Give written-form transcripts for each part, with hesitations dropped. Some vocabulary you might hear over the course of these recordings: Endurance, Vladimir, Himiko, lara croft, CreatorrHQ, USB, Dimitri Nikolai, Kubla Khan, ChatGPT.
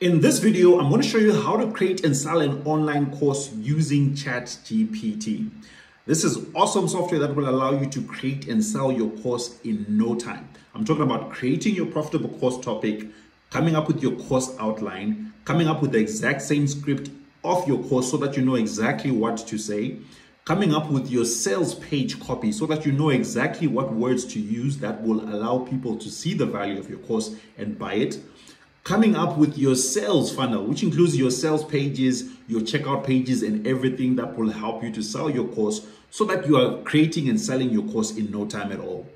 In this video, I'm going to show you how to create and sell an online course using ChatGPT. This is awesome software that will allow you to create and sell your course in no time. I'm talking about creating your profitable course topic, coming up with your course outline, coming up with the exact same script of your course so that you know exactly what to say, coming up with your sales page copy so that you know exactly what words to use that will allow people to see the value of your course and buy it, coming up with your sales funnel, which includes your sales pages, your checkout pages, and everything that will help you to sell your course so that you are creating and selling your course in no time at all.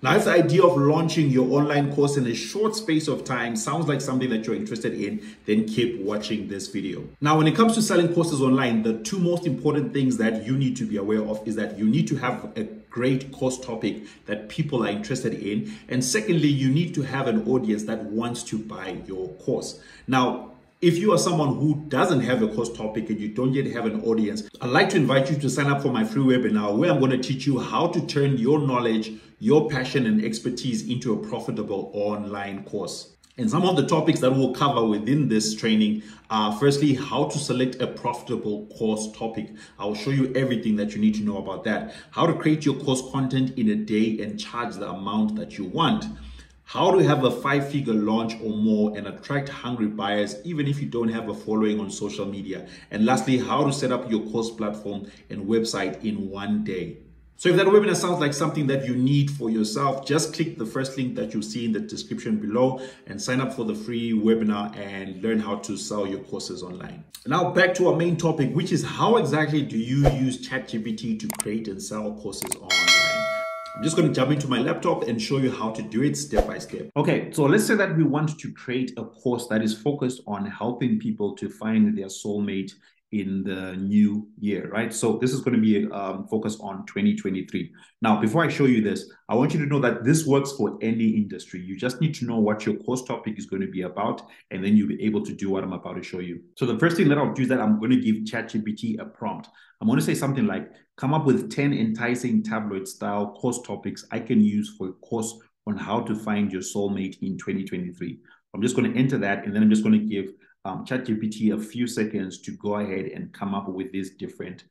Now, if the idea of launching your online course in a short space of time sounds like something that you're interested in, then keep watching this video. Now, when it comes to selling courses online, the two most important things that you need to be aware of is that you need to have a great course topic that people are interested in. And secondly, you need to have an audience that wants to buy your course. Now, if you are someone who doesn't have a course topic and you don't yet have an audience, I'd like to invite you to sign up for my free webinar where I'm going to teach you how to turn your knowledge, your passion and expertise into a profitable online course. And some of the topics that we'll cover within this training are firstly, how to select a profitable course topic. I'll show you everything that you need to know about that. How to create your course content in a day and charge the amount that you want. How to have a five-figure launch or more and attract hungry buyers, even if you don't have a following on social media. And lastly, how to set up your course platform and website in one day. So if that webinar sounds like something that you need for yourself, just click the first link that you see in the description below and sign up for the free webinar and learn how to sell your courses online. Now back to our main topic, which is how exactly do you use ChatGPT to create and sell courses online? I'm just going to jump into my laptop and show you how to do it step by step. Okay, so let's say that we want to create a course that is focused on helping people to find their soulmate in the new year, right? So this is going to be focused on 2023. Now, before I show you this, I want you to know that this works for any industry. You just need to know what your course topic is going to be about, and then you'll be able to do what I'm about to show you. So the first thing that I'll do is that I'm going to give ChatGPT a prompt. I'm going to say something like, come up with 10 enticing tabloid style course topics I can use for a course on how to find your soulmate in 2023. I'm just going to enter that, and then I'm just going to give ChatGPT a few seconds to go ahead and come up with these different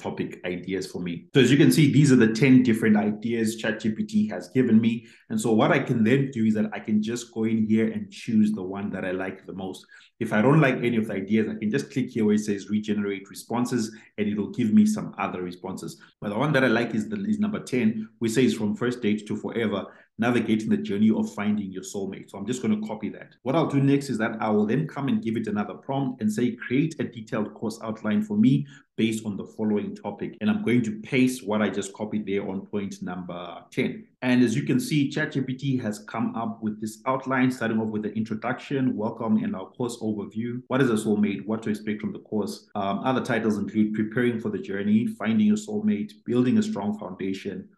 topic ideas for me. So as you can see, these are the 10 different ideas ChatGPT has given me. And so what I can then do is that I can just go in here and choose the one that I like the most. If I don't like any of the ideas, I can just click here where it says regenerate responses, and it'll give me some other responses. But the one that I like is number 10, which says from first date to forever, navigating the journey of finding your soulmate. So I'm just going to copy that. What I'll do next is that I will then come and give it another prompt and say, create a detailed course outline for me based on the following topic. And I'm going to paste what I just copied there on point number 10. And as you can see, ChatGPT has come up with this outline, starting off with the introduction, welcome, and our course overview. What is a soulmate? What to expect from the course? Other titles include preparing for the journey, finding your soulmate, building a strong foundation,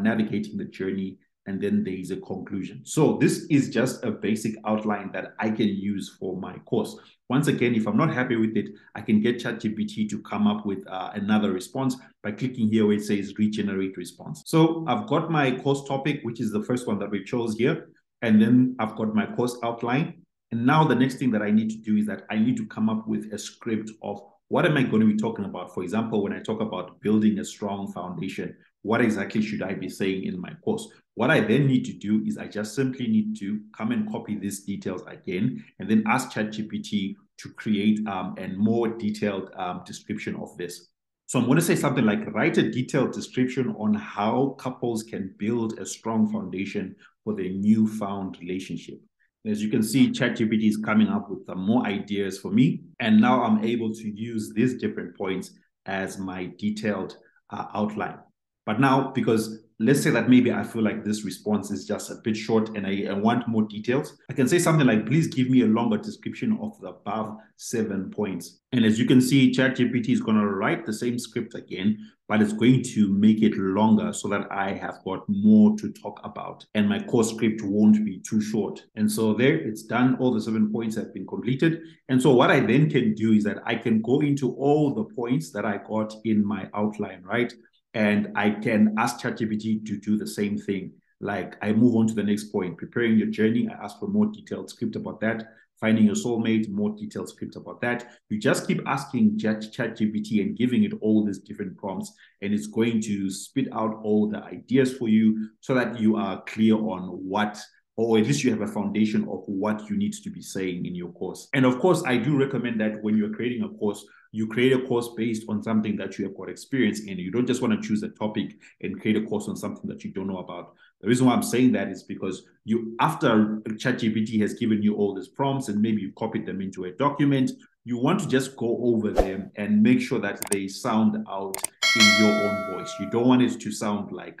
navigating the journey, and then there is a conclusion. So this is just a basic outline that I can use for my course. Once again, if I'm not happy with it, I can get ChatGPT to come up with another response by clicking here where it says regenerate response. So I've got my course topic, which is the first one that we chose here. And then I've got my course outline. And now the next thing that I need to do is that I need to come up with a script of what am I going to be talking about? For example, when I talk about building a strong foundation, what exactly should I be saying in my course? What I then need to do is I just simply need to come and copy these details again, and then ask ChatGPT to create a more detailed description of this. So I'm going to say something like, write a detailed description on how couples can build a strong foundation for their newfound relationship. As you can see, ChatGPT is coming up with some more ideas for me. And now I'm able to use these different points as my detailed outline. But now, because let's say that maybe I feel like this response is just a bit short and I want more details, I can say something like, please give me a longer description of the above 7 points. And as you can see, ChatGPT is going to write the same script again, but it's going to make it longer so that I have got more to talk about and my course script won't be too short. And so there it's done. All the 7 points have been completed. And so what I then can do is that I can go into all the points that I got in my outline, right? And I can ask ChatGPT to do the same thing. Like I move on to the next point, preparing your journey. I ask for more detailed script about that. finding your soulmate, more detailed script about that. You just keep asking ChatGPT and giving it all these different prompts, and it's going to spit out all the ideas for you so that you are clear on what, or at least you have a foundation of what you need to be saying in your course. And of course, I do recommend that when you're creating a course, you create a course based on something that you have got experience in. You don't just want to choose a topic and create a course on something that you don't know about. The reason why I'm saying that is because you, after ChatGPT has given you all these prompts and maybe you copied them into a document, you want to just go over them and make sure that they sound out in your own voice. You don't want it to sound like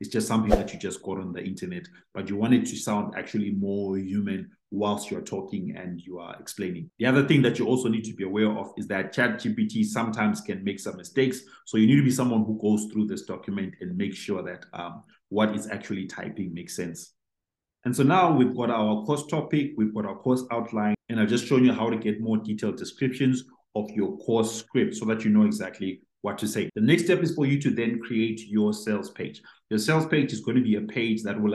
it's just something that you just got on the internet, but you want it to sound actually more human whilst you're talking and you are explaining. The other thing that you also need to be aware of is that ChatGPT sometimes can make some mistakes. So you need to be someone who goes through this document and make sure that what is actually typing makes sense. And so now we've got our course topic, we've got our course outline, and I've just shown you how to get more detailed descriptions of your course script so that you know exactly what to say. The next step is for you to then create your sales page. Your sales page is going to be a page that will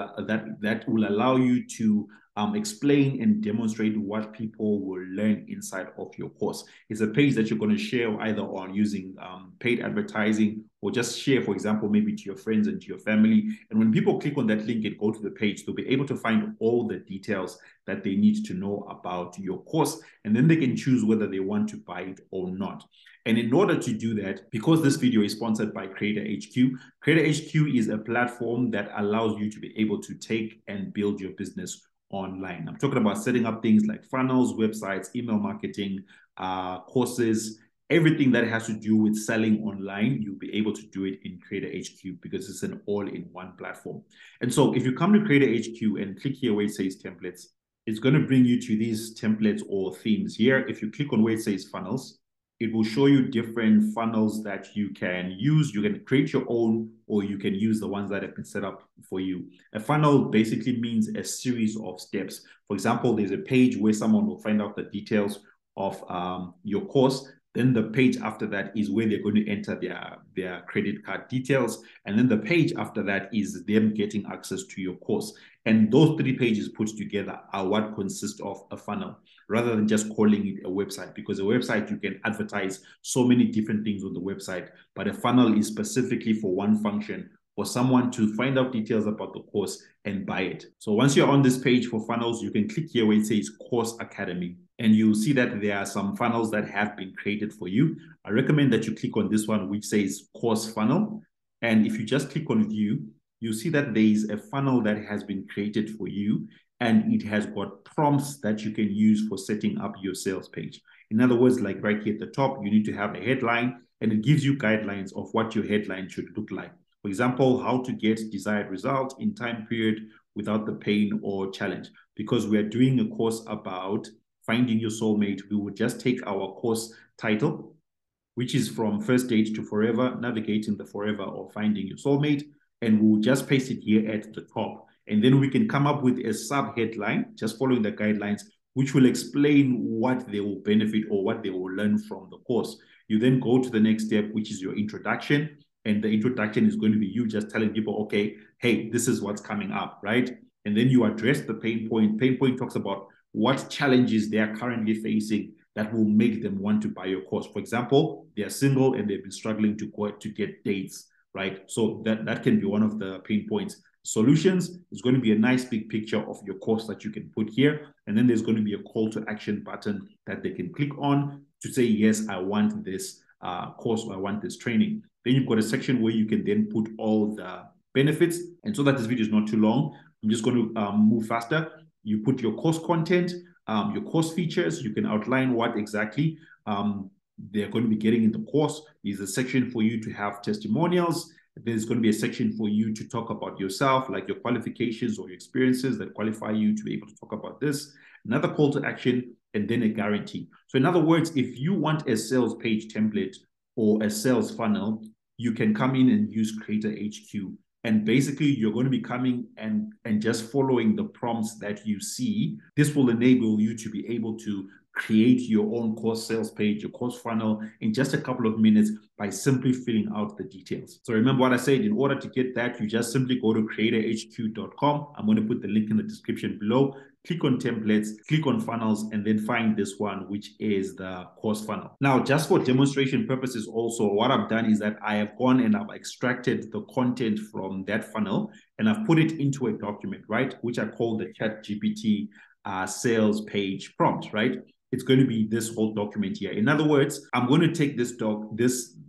allow you to explain and demonstrate what people will learn inside of your course. It's a page that you're going to share either on using paid advertising or just share, for example, maybe to your friends and to your family. And when people click on that link and go to the page, they'll be able to find all the details that they need to know about your course. And then they can choose whether they want to buy it or not. And in order to do that, because this video is sponsored by CreatorrHQ, CreatorrHQ is a platform that allows you to be able to take and build your business online. I'm talking about setting up things like funnels, websites, email marketing, courses, everything that has to do with selling online. You'll be able to do it in CreatorrHQ because it's an all-in-one platform. And so if you come to CreatorrHQ and click here where it says templates, it's going to bring you to these templates or themes here. If you click on where it says funnels, it will show you different funnels that you can use. You can create your own, or you can use the ones that have been set up for you. A funnel basically means a series of steps. For example, there's a page where someone will find out the details of your course. Then the page after that is where they're going to enter their credit card details. And then the page after that is them getting access to your course. And those three pages put together are what consists of a funnel, rather than just calling it a website, because a website, you can advertise so many different things on the website, but a funnel is specifically for one function, for someone to find out details about the course and buy it. So once you're on this page for funnels, you can click here where it says Course Academy, and you'll see that there are some funnels that have been created for you. I recommend that you click on this one, which says Course Funnel. And if you just click on View, you'll see that there is a funnel that has been created for you, and it has got prompts that you can use for setting up your sales page. In other words, like right here at the top, you need to have a headline, and it gives you guidelines of what your headline should look like. For example, how to get desired result in time period without the pain or challenge. Because we are doing a course about finding your soulmate, we will just take our course title, which is From First Date to Forever, Navigating the Forever or Finding Your Soulmate, and we'll just paste it here at the top. And then we can come up with a sub-headline, just following the guidelines, which will explain what they will benefit or what they will learn from the course. You then go to the next step, which is your introduction. And the introduction is going to be you just telling people, okay, hey, this is what's coming up, right? And then you address the pain point. Pain point talks about what challenges they are currently facing that will make them want to buy your course. For example, they are single and they've been struggling to get dates, right? So that can be one of the pain points. Solutions is going to be a nice big picture of your course that you can put here. And then there's going to be a call to action button that they can click on to say, yes, I want this course, or I want this training. Then you've got a section where you can then put all the benefits. And so that this video is not too long, I'm just going to move faster. You put your course content, your course features, you can outline what exactly they're going to be getting in the course. There's a section for you to have testimonials. There's going to be a section for you to talk about yourself, like your qualifications or your experiences that qualify you to be able to talk about this. Another call to action, and then a guarantee. So in other words, if you want a sales page template or a sales funnel, you can come in and use CreatorrHQ. And basically, you're going to be coming and just following the prompts that you see. This will enable you to be able to create your own course sales page, your course funnel in just a couple of minutes by simply filling out the details. So remember what I said, in order to get that, you just simply go to creatorrhq.com. I'm going to put the link in the description below. click on templates, click on funnels, and then find this one, which is the course funnel. Now, just for demonstration purposes also, what I've done is that I have gone and I've extracted the content from that funnel and I've put it into a document, right? Which I call the ChatGPT sales page prompt, right? It's going to be this whole document here. In other words, I'm going to take this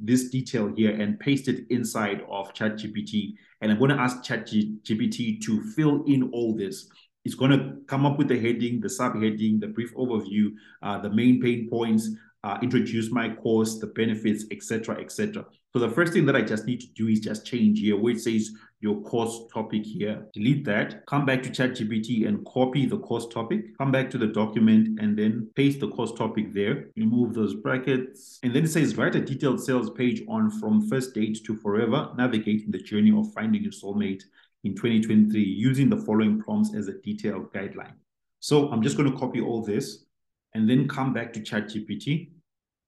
this detail here and paste it inside of ChatGPT. And I'm going to ask ChatGPT to fill in all this. It's going to come up with the heading, the subheading, the brief overview, the main pain points, introduce my course, the benefits, etc., etc. So the first thing that I just need to do is just change here where it says your course topic here. Delete that, come back to ChatGPT and copy the course topic, come back to the document and then paste the course topic there, remove those brackets. And then it says, write a detailed sales page on from first date to forever, navigating the journey of finding your soulmate in 2023 using the following prompts as a detailed guideline. So I'm just going to copy all this and then come back to ChatGPT.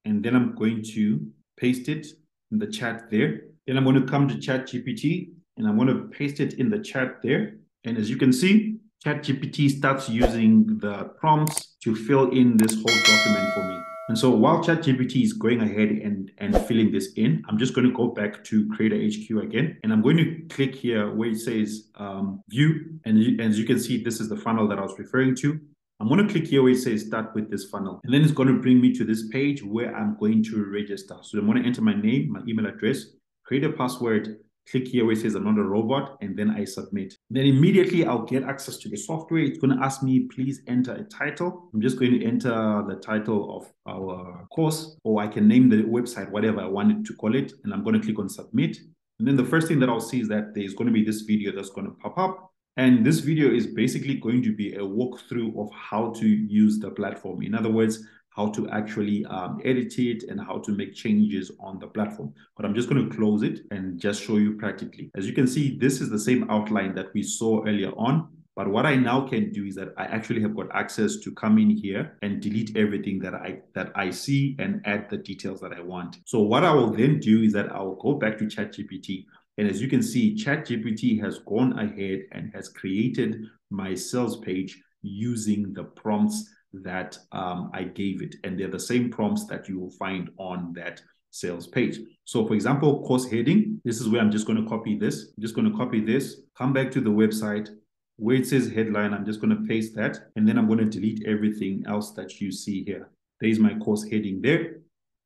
And then I'm going to paste it in the chat there. Then I'm going to come to ChatGPT and I'm going to paste it in the chat there. And as you can see, ChatGPT starts using the prompts to fill in this whole document for me. And so while ChatGPT is going ahead and filling this in, I'm just going to go back to CreatorrHQ again. And I'm going to click here where it says view. And as you can see, this is the funnel that I was referring to. I'm going to click here where it says start with this funnel. And then it's going to bring me to this page where I'm going to register. So I'm going to enter my name, my email address, create a password, click here where it says I'm not a robot, and then I submit. Then immediately I'll get access to the software. It's going to ask me, please enter a title. I'm just going to enter the title of our course, or I can name the website, whatever I wanted to call it. And I'm going to click on submit. And then the first thing that I'll see is that there's going to be this video that's going to pop up. And this video is basically going to be a walkthrough of how to use the platform. In other words, how to actually edit it and how to make changes on the platform. But I'm just going to close it and just show you practically. As you can see, this is the same outline that we saw earlier on. But what I now can do is that I actually have got access to come in here and delete everything that I see and add the details that I want. So what I will then do is that I will go back to ChatGPT. And as you can see, ChatGPT has gone ahead and has created my sales page using the prompts that I gave it. And they're the same prompts that you will find on that sales page. So for example, course heading, this is where I'm just going to copy this. I'm just going to copy this, come back to the website where it says headline. I'm just going to paste that. And then I'm going to delete everything else that you see here. There's my course heading there.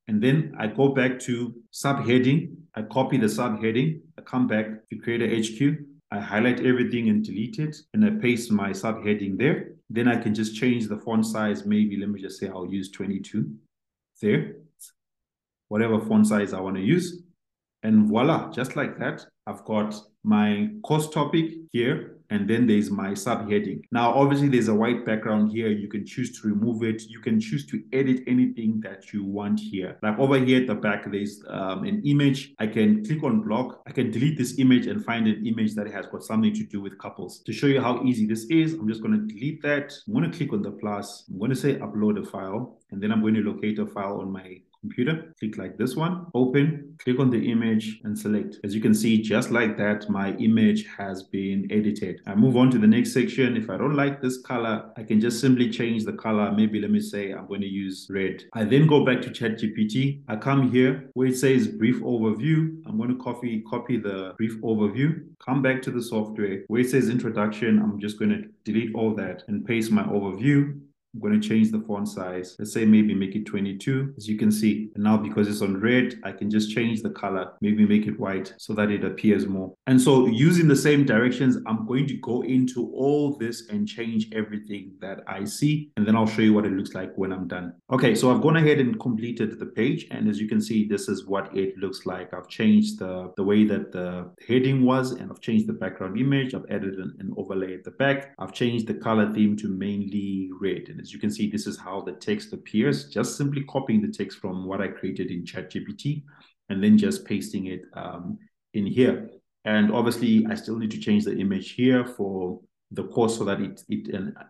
And then I go back to subheading. I copy the subheading. I come back to CreatorrHQ. I highlight everything and delete it. And I paste my subheading there. Then I can just change the font size. Maybe let me just say I'll use 22 there. Whatever font size I want to use. And voila, just like that, I've got my course topic here. And then there's my subheading. Now, obviously, there's a white background here. You can choose to remove it. You can choose to edit anything that you want here. Like over here at the back, there's an image. I can click on block. I can delete this image and find an image that has got something to do with couples. To show you how easy this is, I'm just going to delete that. I'm going to click on the plus. I'm going to say upload a file. And then I'm going to locate a file on my computer, click like this one, open, click on the image and select. As you can see, just like that, my image has been edited. I move on to the next section. If I don't like this color, I can just simply change the color. Maybe let me say I'm going to use red. I then go back to ChatGPT. I come here where it says brief overview. I'm going to copy the brief overview, come back to the software where it says introduction. I'm just going to delete all that and paste my overview. I'm going to change the font size. Let's say maybe make it 22, as you can see. And now because it's on red, I can just change the color, maybe make it white so that it appears more. And so using the same directions, I'm going to go into all this and change everything that I see. And then I'll show you what it looks like when I'm done. Okay, so I've gone ahead and completed the page. And as you can see, this is what it looks like. I've changed the way that the heading was, and I've changed the background image. I've added an overlay at the back. I've changed the color theme to mainly red. And as you can see, this is how the text appears, just simply copying the text from what I created in ChatGPT and then just pasting it in here. And obviously, I still need to change the image here for the course so that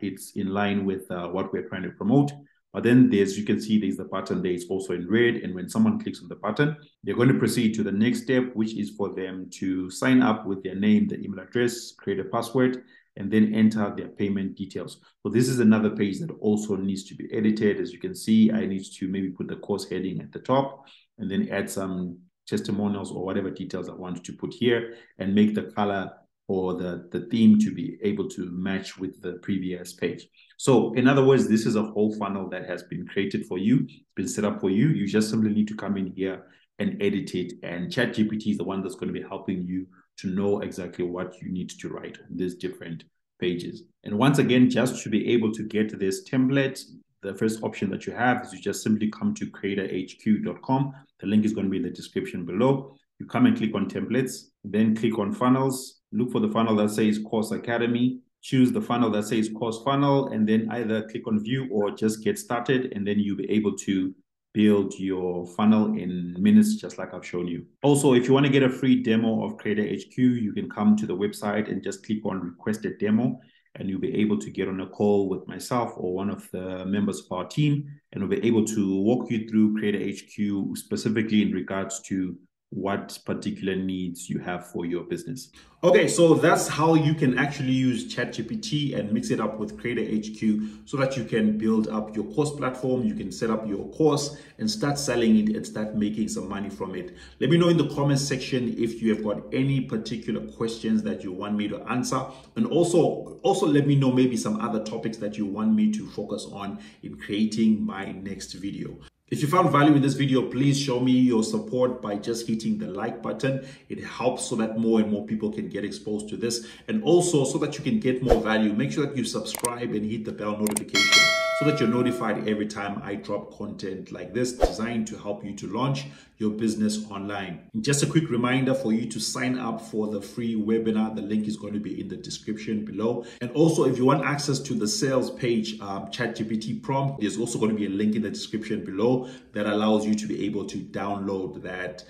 it's in line with what we're trying to promote. But then as you can see, there's the button there. It's also in red. And when someone clicks on the button, they're going to proceed to the next step, which is for them to sign up with their name, their email address, create a password, and then enter their payment details. So this is another page that also needs to be edited. As you can see, I need to maybe put the course heading at the top and then add some testimonials or whatever details I want to put here, and make the color or the theme to be able to match with the previous page. So in other words, this is a whole funnel that has been created for you. It's been set up for you. You just simply need to come in here and edit it. And ChatGPT is the one that's going to be helping you to know exactly what you need to write on these different pages. And once again, just to be able to get this template, the first option that you have is you just simply come to CreatorrHQ.com. The link is going to be in the description below. You come and click on templates, then click on funnels, look for the funnel that says Course Academy, choose the funnel that says Course Funnel, and then either click on view or just get started, and then you'll be able to build your funnel in minutes, just like I've shown you. Also, if you want to get a free demo of CreatorrHQ, you can come to the website and just click on request a demo, and you'll be able to get on a call with myself or one of the members of our team, and we'll be able to walk you through CreatorrHQ specifically in regards to what particular needs you have for your business. Okay, so that's how you can actually use ChatGPT and mix it up with CreatorrHQ so that you can build up your course platform, you can set up your course and start selling it and start making some money from it. Let me know in the comment section if you have got any particular questions that you want me to answer, and also let me know maybe some other topics that you want me to focus on in creating my next video. If you found value in this video, please show me your support by just hitting the like button. It helps so that more and more people can get exposed to this. And also so that you can get more value, make sure that you subscribe and hit the bell notification so that you're notified every time I drop content like this designed to help you to launch your business online. And just a quick reminder for you to sign up for the free webinar. The link is going to be in the description below. And also, if you want access to the sales page ChatGPT prompt, there's also going to be a link in the description below that allows you to be able to download that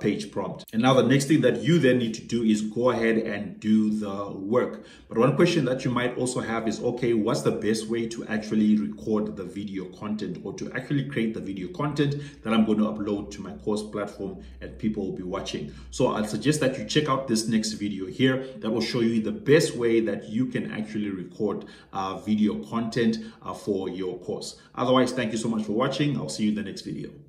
page prompt. And now the next thing that you then need to do is go ahead and do the work. But one question that you might also have is, okay, what's the best way to actually record the video content or to actually create the video content that I'm going to upload to my course platform and people will be watching? So I'll suggest that you check out this next video here that will show you the best way that you can actually record video content for your course. Otherwise, thank you so much for watching. I'll see you in the next video.